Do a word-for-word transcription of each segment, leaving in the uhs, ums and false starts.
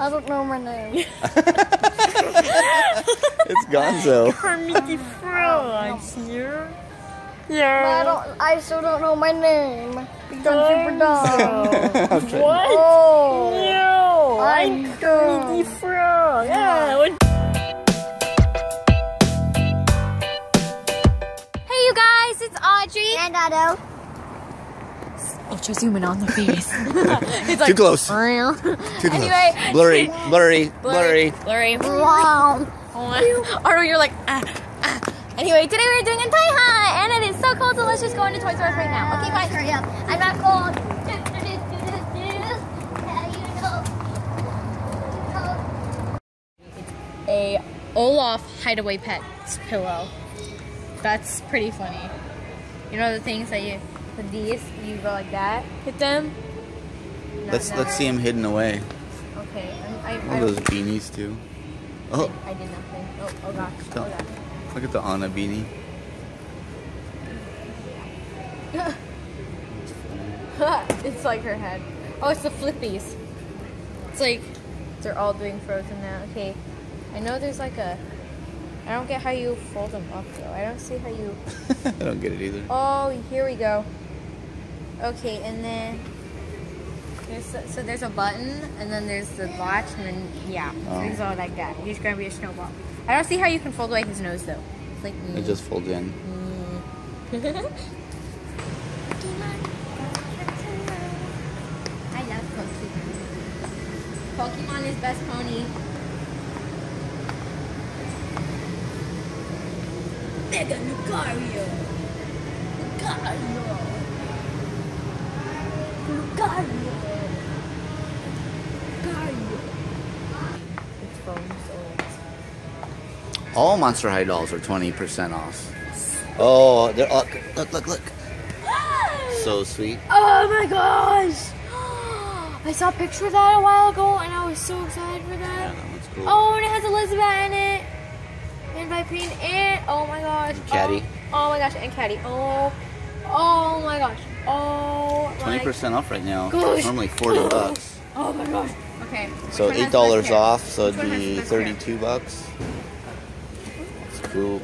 I don't know my name. It's Gonzo. Kermit the Frog's here. Yeah. No, I don't. I still don't know my name. Because you're dumb. What? Oh. No. I'm Kermit the Frog. Yeah. Hey, you guys. It's Audrey and Otto. Ultra zooming on the face. It's like, too close. Too anyway, close. Blurry, blurry, blurry, blurry. Wow. Or you're like, ah, ah. Anyway, today we're doing a tie hunt, and it is so cold, so let's just go into Toys R Us right now. Okay, guys, hurry up. I'm not cold. It's a Olaf Hideaway Pets pillow. That's pretty funny. You know the things that you. With these, you go like that. Hit them. Not let's let's see them hidden away. Okay. I, I, I, those beanies too. Oh. I, I did nothing. Oh, oh gosh. The, oh, gosh. Look at the Anna beanie. It's like her head. Oh, it's the flippies. It's like they're all doing Frozen now. Okay. I know there's like a. I don't get how you fold them up though. I don't see how you. I don't get it either. Oh, here we go. Okay, and then there's a, so there's a button, and then there's the latch, and then yeah, oh. He's all like that. He's gonna be a snowball. I don't see how you can fold away his nose though. It's like mm. It just folds in. Mm. I love Pokemon. Pokemon is best pony. Mega Lucario. Lucario. Lucario! Lucario! It's from old. All Monster High dolls are twenty percent off. Oh, they're all, look, look, look. So sweet. Oh my gosh! I saw a picture of that a while ago and I was so excited for that. Yeah, that one's cool. Oh, and it has Elizabeth in it. And Viperine and, oh my gosh. And Caddy. Oh, oh my gosh, and Caddy. Oh, oh my gosh. Oh, twenty percent off right now. Gosh. Normally forty bucks. Oh my gosh. Okay. So eight dollars off, so it'd be thirty-two bucks. That's cool.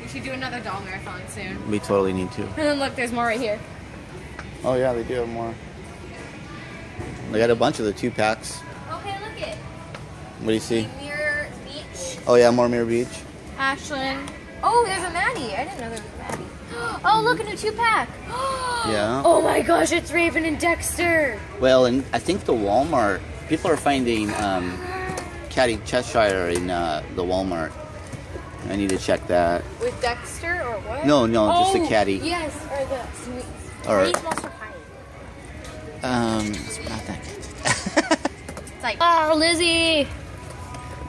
We should do another doll marathon soon. We totally need to. And then look, there's more right here. Oh yeah, they do have more. They got a bunch of the two packs. Okay, look it. What do you see? Mirror Beach. Oh yeah, more Mirror Beach. Ashlyn. Oh, there's a Maddie. I didn't know there was a Maddie. Oh, look, at a two-pack. Yeah. Oh, my gosh, it's Raven and Dexter. Well, and I think the Walmart, people are finding um, Caddy Cheshire in uh, the Walmart. I need to check that. With Dexter or what? No, no, oh, just the Caddy. Yes, or the Sweet. Or, Sweet Monster High. Um, it's not that good. It's like, oh, Lizzie.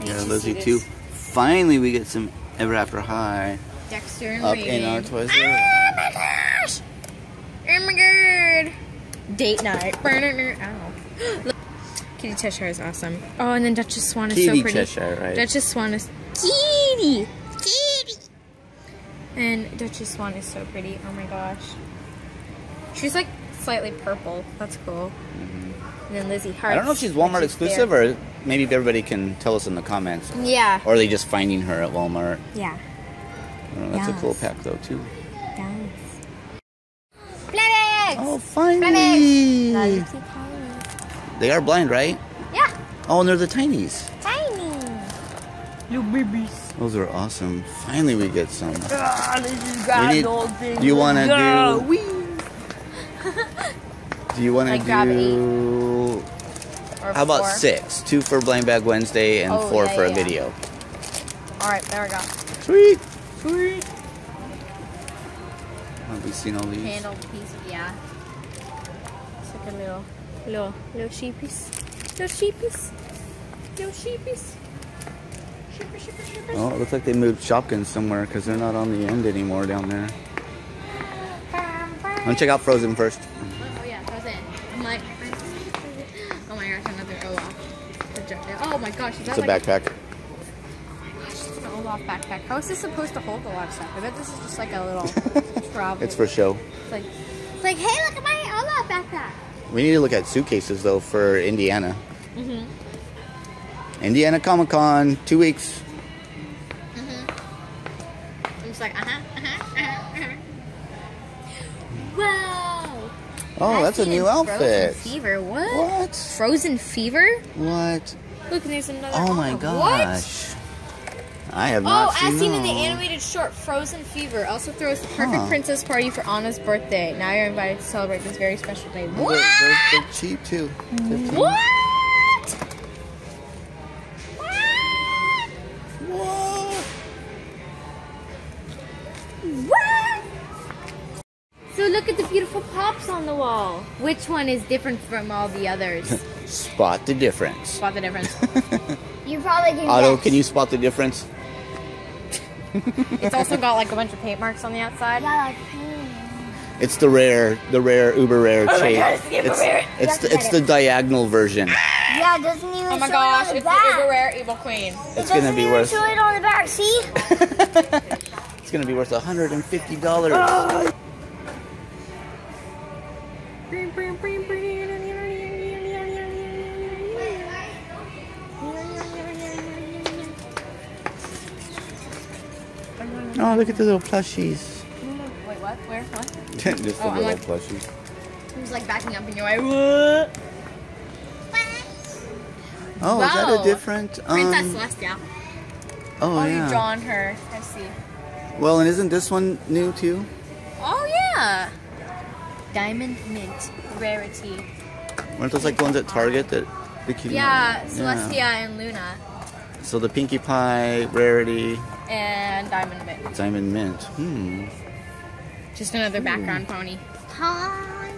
Yeah, Lizzie, too. Finally, we get some Ever After High. Dexter and Up Raven. In our Toys R Us. Oh my gosh! Oh my god! Date night. Ow. Kitty Cheshire is awesome. Oh, and then Duchess Swan is Kitty so pretty. Kitty Cheshire, right? Duchess Swan is... Kitty! Kitty! And Duchess Swan is so pretty. Oh my gosh. She's like slightly purple. That's cool. Mm-hmm. And then Lizzie Hart. I don't know if she's Walmart exclusive there. Or maybe everybody can tell us in the comments. Yeah. Or are they just finding her at Walmart? Yeah. Oh, that's yes. A cool pack though too. Yes. Blind eggs! Oh, finally! Blind eggs. They are blind, right? Yeah. Oh, and they're the tinies. Tiny. Little babies. Those are awesome. Finally, we get some. Ah, this is bad old thing. Do you want to do? Do you want to do? How about four? Six? Two for Blind Bag Wednesday and oh, four yeah, for yeah. a video. All right, there we go. Sweet. Sweet. Have we seen all these? Candle piece, yeah. It's like a little, little, little sheepies. Little sheepies. Little sheepies. Sheeper, sheeper, sheeper. Oh, it looks like they moved Shopkins somewhere because they're not on the end anymore down there. I'm gonna check out Frozen first. Oh, yeah, Frozen. I'm like, oh my gosh, another Olaf. Oh my gosh, is that it's a like backpack. Olaf backpack. How is this supposed to hold a lot of stuff? I bet this is just like a little travel. It's for show. It's like, it's like, hey, look at my Olaf backpack. We need to look at suitcases, though, for Indiana. Mm-hmm. Indiana Comic-Con, two weeks. Mm-hmm. I'm just like, uh-huh, uh-huh, uh-huh, uh-huh. Wow. Oh, that's a new outfit. Frozen Fever, what? What? Frozen Fever? What? Look, there's another. Oh, my gosh. What? I have not oh, seen Oh, as seen in the animated short, Frozen Fever also throws the perfect huh. princess party for Anna's birthday. Now you're invited to celebrate this very special day. What? They're, they're, they're cheap, too. What? What? What? What? So look at the beautiful pops on the wall. Which one is different from all the others? Spot the difference. Spot the difference. You probably can Otto, guess. Can you spot the difference? It's also got like a bunch of paint marks on the outside. Yeah, like paint. It's the rare, the rare, uber rare oh shape. God, it's the it's, rare. It's, the, it's the diagonal version. Yeah, it doesn't even. Oh my show gosh, it on the it's back. The uber rare evil queen. It's it gonna be even worth. Show it on the back. See. It's gonna be worth a hundred and fifty dollars. Oh. Oh, look at the little plushies. Wait, what? Where? What? Just the oh, little like, plushies. I'm just like backing up in your way. What? Oh, wow. Is that a different... Um... Princess Celestia. Oh, oh yeah. You've drawn her. I see. Well, and isn't this one new, too? Oh, yeah. Diamond Mint Rarity. Weren't those like the ones at Target that the cutie Yeah, one? Celestia yeah. and Luna. So the Pinkie Pie, Rarity... And Diamond Mint. Diamond Mint. Hmm. Just another background Ooh. pony. Pony.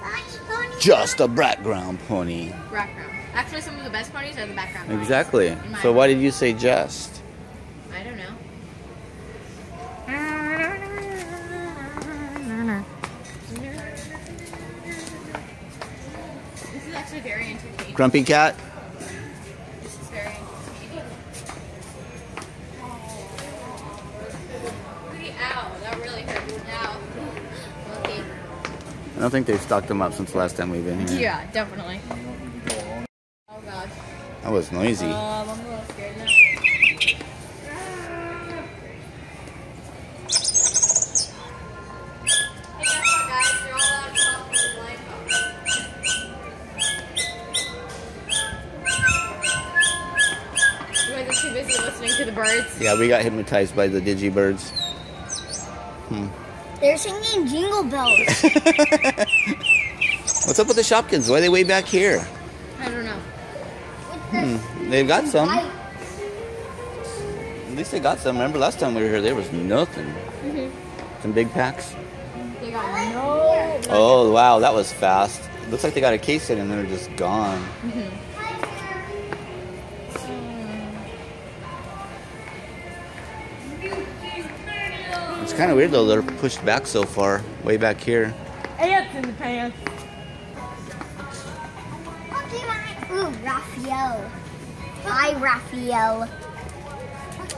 Pony, pony. Just a background pony. Background. Actually, some of the best ponies are the background ponies. Exactly. So opinion. Why did you say just? I don't know. This is actually very entertaining. Grumpy Cat? I don't think they've stocked them up since the last time we've been here. Yeah, definitely. Oh gosh. That was noisy. Um, I'm a little scared now. Hey, guess what, guys? You're all out of stuff with the blind puppet. You guys are too busy listening to the birds. Yeah, we got hypnotized by the Digibirds. Hmm. They're singing Jingle Bells. What's up with the Shopkins? Why are they way back here? I don't know. Hmm. They've got some. At least they got some. Remember last time we were here, there was nothing. Mm-hmm. Some big packs. They got no. Oh, wow. That was fast. Looks like they got a case in and they're just gone. Mm-hmm. It's kind of weird though, they're pushed back so far, way back here. Ants in the pants. Pokemon. Ooh, Raphael. Hi, Raphael.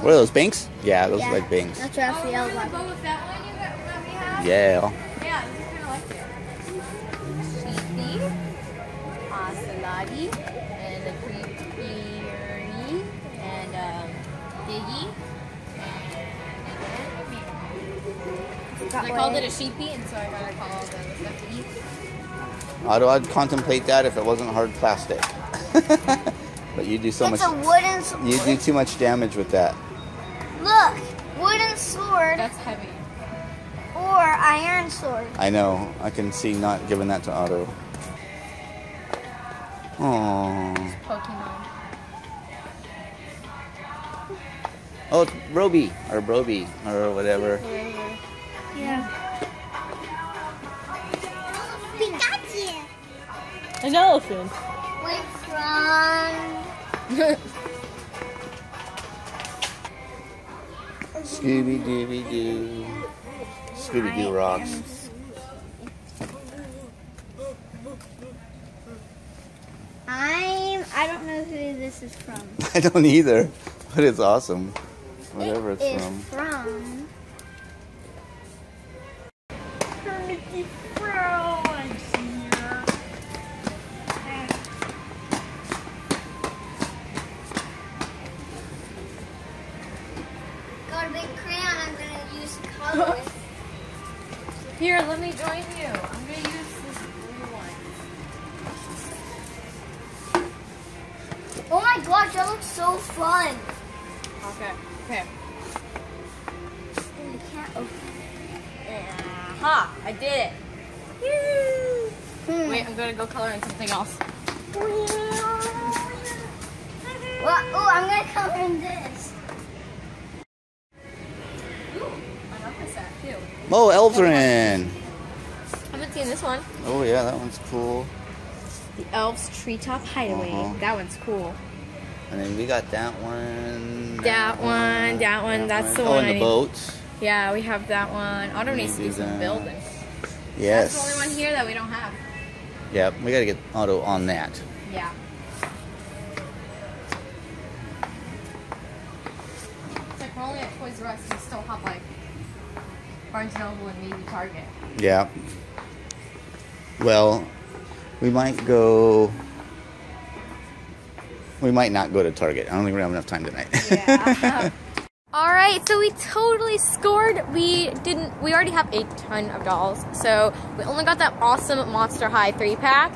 What are those, banks? Yeah, those yeah. are like banks. That's Raphael. Oh, one. With that one you got, that we have? Yeah. Yeah, this is kind of like that. Sheepy, Ocelotty, and a Creepery, and um, Diggy. I called it a sheepy, and so I gotta call all the stuff to eat. Otto, I'd contemplate that if it wasn't hard plastic. But you do so it's much. A wooden sword. You do too much damage with that. Look, wooden sword. That's heavy. Or iron sword. I know. I can see not giving that to Otto. Aww. Pokemon. Oh, it's Broby or Broby or whatever. Yeah. yeah. Yeah. Pikachu. An elephant. What's wrong? Scooby Dooby Doo. Scooby Doo rocks. I'm. I don't know who this is from. I don't either, but it's awesome. Whatever it it's from. from. Here, let me join you. I'm going to use this blue one. Oh my gosh, that looks so fun. Okay, okay. And you can't open it. Yeah. Ha, I did it. Woo. Hmm. Wait, I'm going to go color in something else. Well, oh, I'm going to color in this. Oh, elves are in. I haven't seen this one. Oh yeah, that one's cool. The elves treetop hideaway. Uh-huh. That one's cool. And then we got that one. That, that one, one. That one. That That's one. the oh, one. Oh, and the boats. Yeah, we have that one. Auto needs to do some building. Yes. That's the only one here that we don't have. Yeah, we gotta get Auto on that. Yeah. It's like we're only at Toys R Us. We still have like Barnes and Noble and maybe Target. Yeah. Well, we might go. We might not go to Target. I don't think we have enough time tonight. Yeah. All right, so we totally scored. We didn't. We already have a ton of dolls, so we only got that awesome Monster High three pack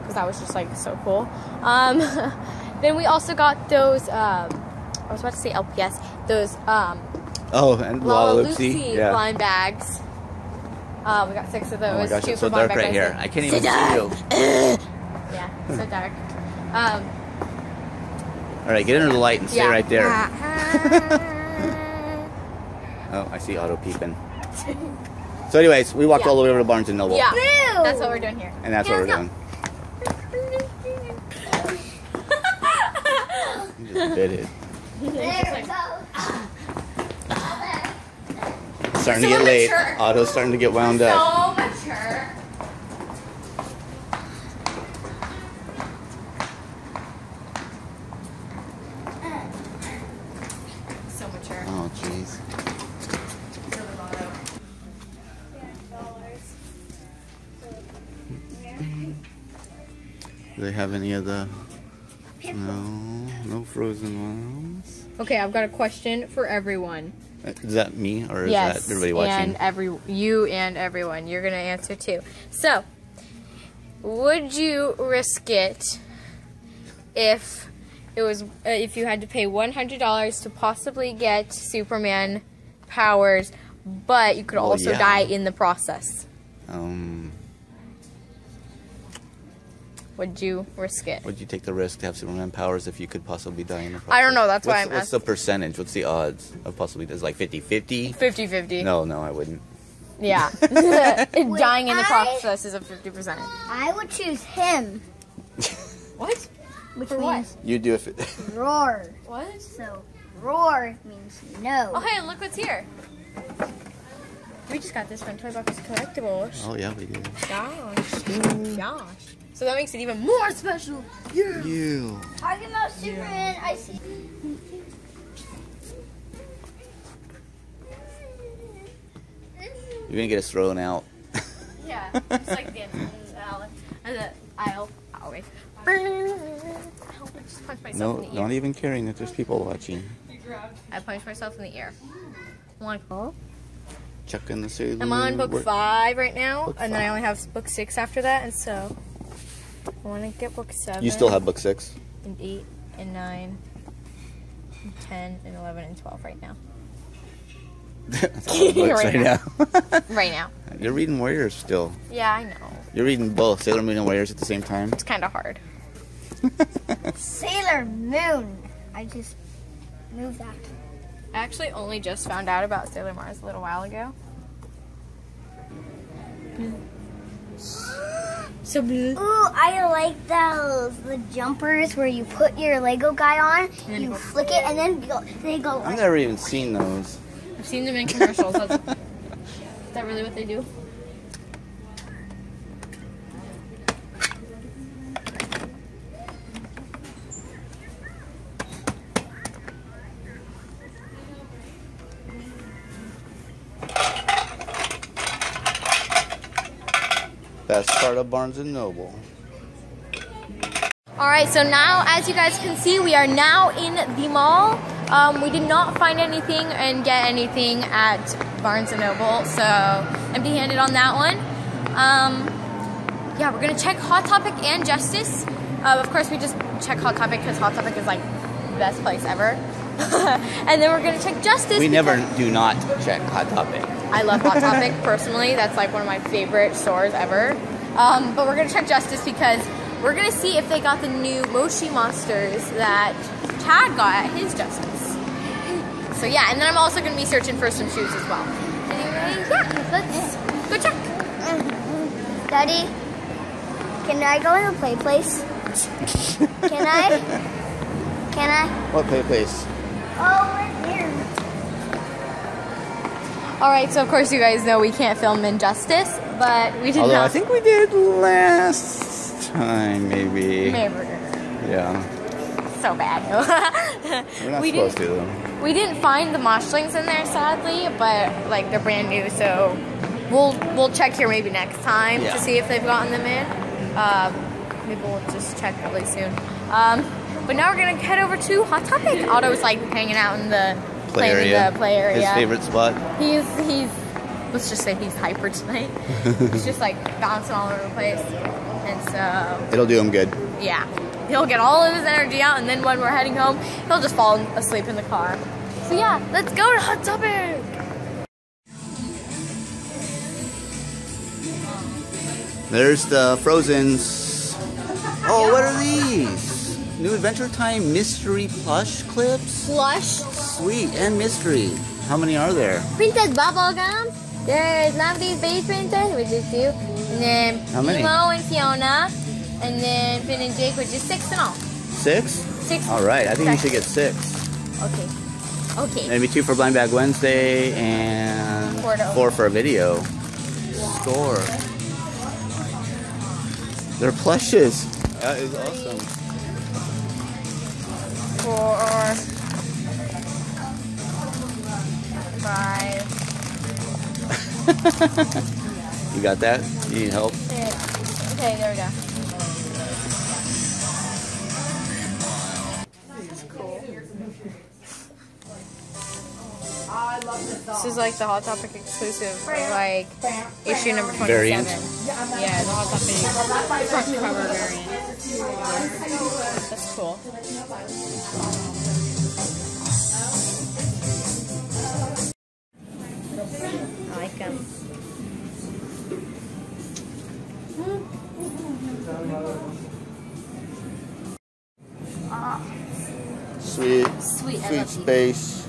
because that was just like so cool. Um, then we also got those. Um, I was about to say L P S. Those. Um, Oh, and Lalaloopsy yeah. blind bags. Uh, we got six of those. Oh my gosh, it's so dark right here. I can't even see you. Yeah, so dark. Um, All right, get under the light and stay yeah. right there. Oh, I see Auto peeping. So anyways, we walked yeah. all the way over to Barnes and Noble. Yeah, that's what we're doing here. And that's yeah, what we're doing. You just bit it. There we go. Starting so to get late. Mature. Auto's starting to get wound so up. So mature. So mature. Oh, jeez. Do they have any of the? No, no frozen ones. Okay, I've got a question for everyone. Is that me or is yes, that everybody watching? And every you and everyone, you're gonna answer too. So, would you risk it if it was uh, if you had to pay one hundred dollars to possibly get Superman powers, but you could oh, also yeah. die in the process? Um, would you risk it? Would you take the risk to have Superman powers if you could possibly die in the process? I don't know. That's why I'm asking. What's the percentage? What's the odds of possibly? Is it like fifty fifty? fifty fifty. No, no, I wouldn't. Yeah. Dying in the process is a fifty percent. I would choose him. What? Which For means what? You do if it. Roar. What? So, roar means no. Oh, hey, look what's here. We just got this from Toy Box Collectibles. Oh, yeah, we did. Gosh. Ooh. Gosh. So that makes it even more special. Yeah. You. Talking about Superman, yeah. I see. You're gonna get us thrown out. Yeah, it's like the aisle. The aisle always. No, not even caring that there's people watching. I punched myself in the ear. One call. Chucking the Sailor Moon. I'm on book work. five right now, book and five. then I only have book six after that, and so. I want to get book seven. You still have book six? And eight, and nine, and ten, and eleven, and twelve right now. That's all the books right, right now. now. Right now. You're reading Warriors still. Yeah, I know. You're reading both Sailor Moon and Warriors at the same time? It's kind of hard. Sailor Moon. I just moved that. I actually only just found out about Sailor Mars a little while ago. So blue. Ooh, I like those the jumpers where you put your Lego guy on, and you flick it, and then go, they go. I've like, never even seen those. I've seen them in commercials. That's, is that really what they do? Best part of Barnes and Noble. All right, so now, as you guys can see, we are now in the mall. Um, we did not find anything and get anything at Barnes and Noble, so empty-handed on that one. Um, yeah, we're gonna check Hot Topic and Justice. Uh, of course, we just check Hot Topic because Hot Topic is like the best place ever. And then we're gonna check Justice. We never do not check Hot Topic. I love Hot Topic personally. That's like one of my favorite stores ever. Um, but we're gonna check Justice because we're gonna see if they got the new Moshi Monsters that Chad got at his Justice. So yeah, and then I'm also gonna be searching for some shoes as well. Anyway, yeah, let's go check. Daddy, can I go in the play place? Can I? Can I? What play place? Oh, right here. All right, so of course you guys know we can't film Injustice, but we did Although not. I think we did last time, maybe. Maybe. Yeah. So bad. We're not we supposed to, though. We didn't find the Moshlings in there, sadly, but like they're brand new, so we'll we'll check here maybe next time yeah. to see if they've gotten them in. Um, maybe we'll just check really soon. Um, But now we're gonna head over to Hot Topic. Otto's like hanging out in the play area. In the play area. His favorite spot. He's he's let's just say he's hyper tonight. He's just like bouncing all over the place, and so it'll do him good. Yeah, he'll get all of his energy out, and then when we're heading home, he'll just fall asleep in the car. So yeah, let's go to Hot Topic. There's the Frozens. Oh, what are these? New Adventure Time mystery plush clips. Plush. Sweet and mystery. How many are there? Printed bubble gum. There's Lovely Face Printers, which is two. And then How many? Nemo and Fiona. And then Finn and Jake, which is six in all. Six? Six. All right. I think six. we should get six. Okay. Okay. Maybe two for Blind Bag Wednesday and four, four for a video. Score. They're plushes. That is awesome. Four, five. You got that? You need help? Okay, there we go. Cool. This is like the Hot Topic exclusive, like issue number twenty-seven. Variant. Yeah, the Hot Topic front cover variant. That's cool. I like them. Sweet, sweet, sweet space.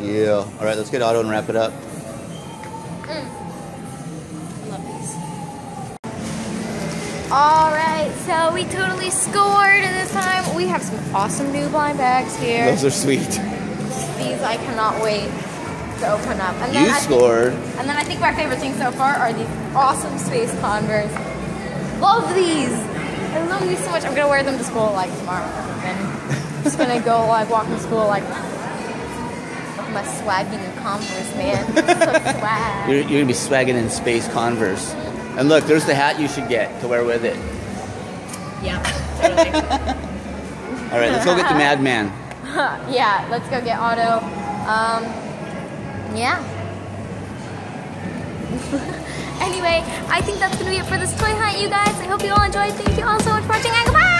Yeah. All right, let's get Otto and wrap it up. Mm. I love these. All right, so we totally scored this time. We have some awesome new blind bags here. Those are sweet. These I cannot wait to open up. And then you I scored. Think, and then I think my favorite thing so far are these awesome space Converse. Love these. I love these so much. I'm gonna wear them to school like tomorrow. I'm just gonna go like walk to school like. My swagging in Converse, man. So swag. You're, you're gonna be swagging in space Converse. And look, there's the hat you should get to wear with it. Yeah, totally. All right, let's go get the madman. Yeah, let's go get Otto. Um, yeah. Anyway, I think that's gonna be it for this toy hunt, you guys. I hope you all enjoyed. Thank you all so much for watching, and goodbye.